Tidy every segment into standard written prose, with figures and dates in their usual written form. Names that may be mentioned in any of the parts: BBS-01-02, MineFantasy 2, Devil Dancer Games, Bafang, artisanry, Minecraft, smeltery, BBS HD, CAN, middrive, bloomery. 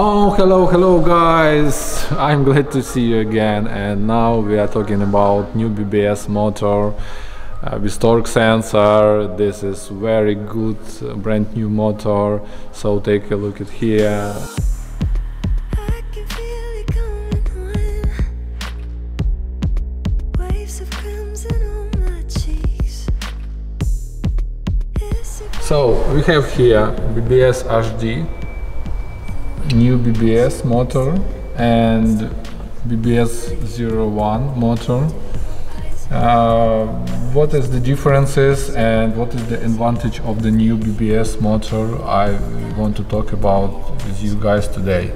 Oh, hello guys, I'm glad to see you again. And now we are talking about new BBS motor with torque sensor. This is very good brand new motor, so take a look at here. So we have here BBS HD, new BBS motor, and BBS-01 motor. What is the differences and what is the advantage of the new BBS motor? I want to talk about with you guys today.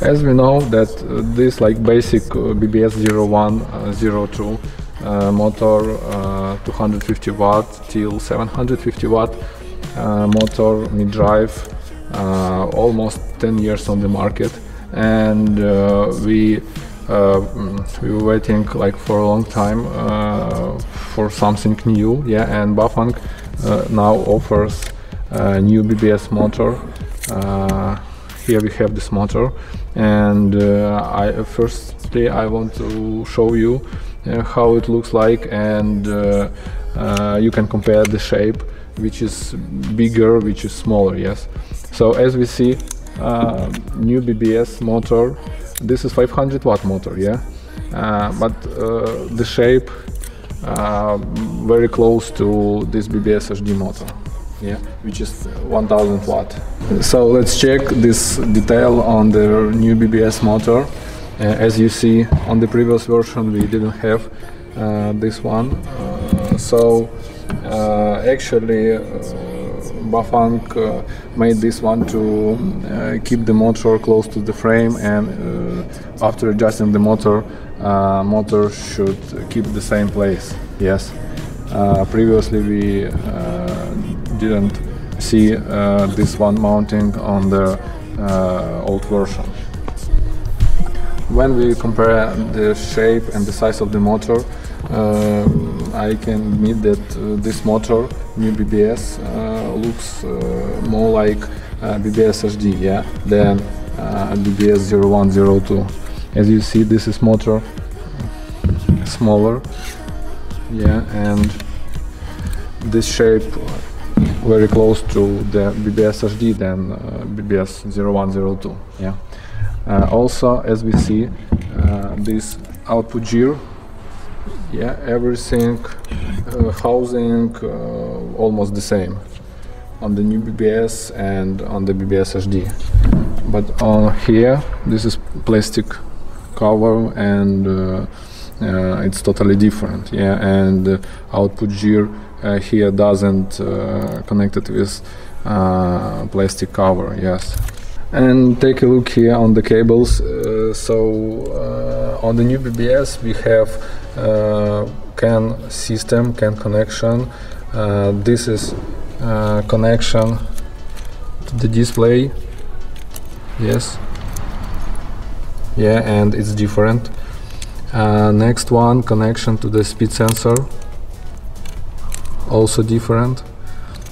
As we know that this like basic BBS-01-02 motor, 250 watt till 750 watt motor mid-drive, almost 10 years on the market, and we were waiting like for a long time for something new, yeah. And Bafang now offers a new BBS motor. Here we have this motor, and firstly I want to show you how it looks like, and you can compare the shape, which is bigger, which is smaller, yes. So as we see, new BBS motor, this is 500 watt motor, yeah, but the shape very close to this BBS HD motor, yeah, which is 1000 watt. So let's check this detail on the new BBS motor. As you see, on the previous version we didn't have this one, so actually Bafang made this one to keep the motor close to the frame, and after adjusting the motor, motor should keep the same place, yes. Previously we didn't see this one mounting on the old version. When we compare the shape and the size of the motor, I can admit that this motor, new BBS, looks more like BBS HD, yeah, than BBS-01-02. As you see, this is motor smaller, yeah, and this shape very close to the BBS HD than BBS-01-02, yeah. Also, as we see, this output gear, yeah, everything, housing, almost the same on the new BBS and on the BBS HD. But on here, this is plastic cover, and it's totally different. Yeah, and output gear here doesn't connected with plastic cover. Yes. And take a look here on the cables. So on the new BBS we have CAN system, CAN connection. This is connection to the display, yes, yeah, and it's different. Next one, connection to the speed sensor, also different,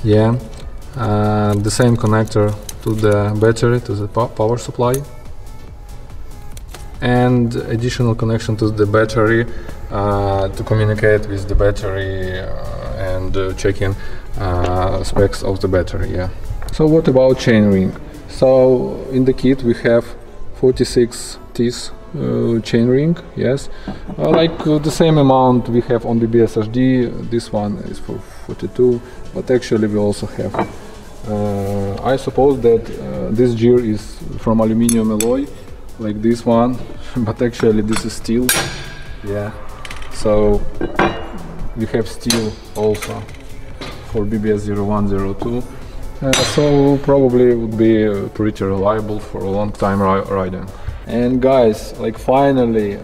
yeah. The same connector to the battery, to the power supply, and additional connection to the battery to communicate with the battery and checking specs of the battery, yeah. So what about chainring? So in the kit we have 46 teeth chainring, yes, like the same amount we have on BBS HD. This one is for 42, but actually we also have I suppose that this gear is from aluminium alloy, like this one, but actually this is steel, yeah. So we have steel also for BBS-01-02, so probably would be pretty reliable for a long time riding. And guys, like finally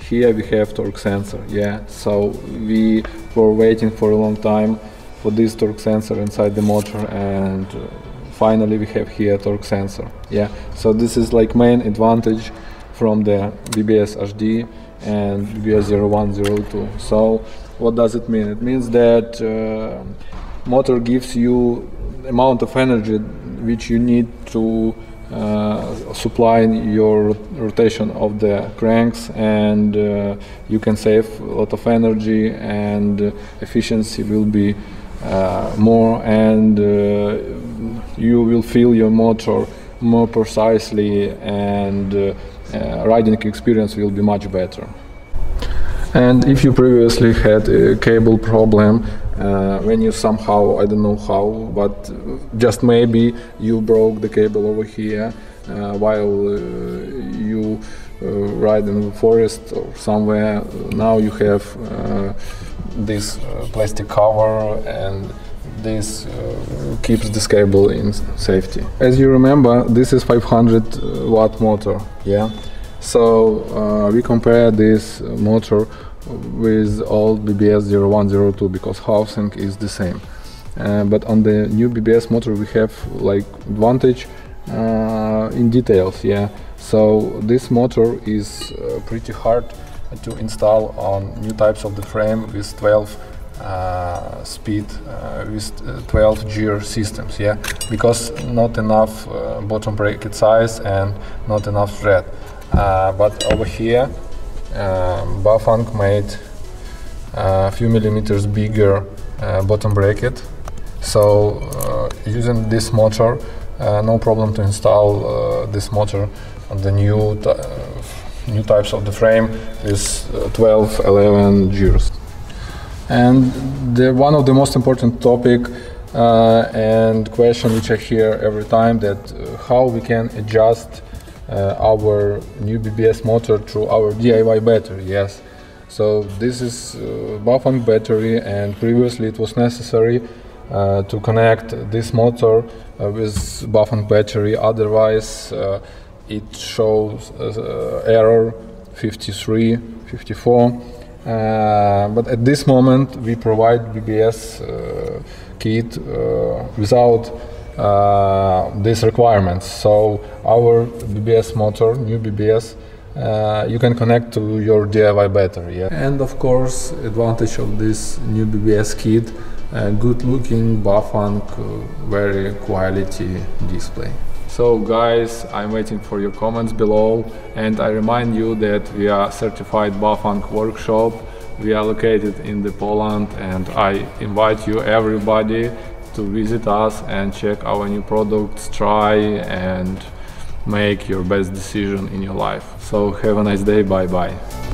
here we have torque sensor, yeah. So we were waiting for a long time for this torque sensor inside the motor, and finally we have here torque sensor, yeah. So this is like main advantage from the BBS HD and BBS-01-02. So what does it mean? It means that motor gives you amount of energy which you need to supply your rotation of the cranks, and you can save a lot of energy, and efficiency will be more, and you will feel your motor more precisely, and riding experience will be much better. And if you previously had a cable problem, when you somehow, I don't know how, but just maybe you broke the cable over here while you ride in the forest or somewhere, now you have this plastic cover, and this keeps this cable in safety. As you remember, this is 500-watt motor, yeah? So we compare this motor with old BBS-01-02 because housing is the same. But on the new BBS motor we have like advantage in details, yeah. So this motor is pretty hard to install on new types of the frame with 12 speed, with 12 gear systems, yeah, because not enough bottom bracket size and not enough thread. But over here Bafang made a few millimeters bigger bottom bracket, so using this motor no problem to install this motor on the new types of the frame with 12, 11 gears. And one of the most important topic and question which I hear every time, that how we can adjust our new BBS motor through our DIY battery, yes. So this is Bafang battery, and previously it was necessary to connect this motor with Bafang battery, otherwise it shows error 53, 54. But at this moment we provide BBS kit without these requirements. So our BBS motor, new BBS, you can connect to your DIY battery. Yeah? And of course, advantage of this new BBS kit, good looking Bafang, very quality display. So guys, I'm waiting for your comments below, and I remind you that we are certified Bafang workshop. We are located in the Poland, and I invite you everybody to visit us and check our new products, try and make your best decision in your life. So have a nice day, bye-bye.